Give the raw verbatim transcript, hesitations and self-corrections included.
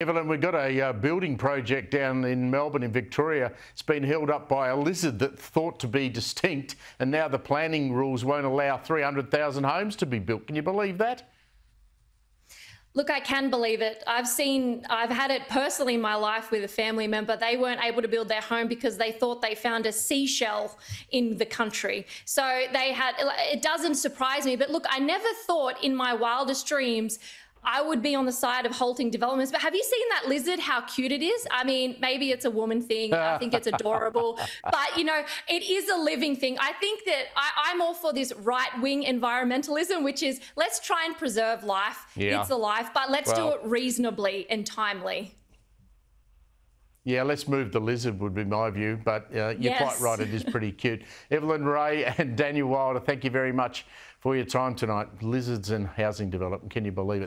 Evelyn, we've got a uh, building project down in Melbourne, in Victoria. It's been held up by a lizard that thought to be distinct, and now the planning rules won't allow three hundred thousand homes to be built. Can you believe that? Look, I can believe it. I've seen, I've had it personally in my life with a family member. They weren't able to build their home because they thought they found a seashell in the country. So they had, it doesn't surprise me. But look, I never thought in my wildest dreams I would be on the side of halting developments. But have you seen that lizard, how cute it is? I mean, maybe it's a woman thing. I think it's adorable. But, you know, it is a living thing. I think that I, I'm all for this right-wing environmentalism, which is let's try and preserve life. Yeah. It's a life, but let's well, do it reasonably and timely. Yeah, let's move the lizard would be my view. But uh, you're yes. quite right. It is pretty cute. Evelyn Rae and Daniel Wilder, thank you very much for your time tonight. Lizards and housing development. Can you believe it?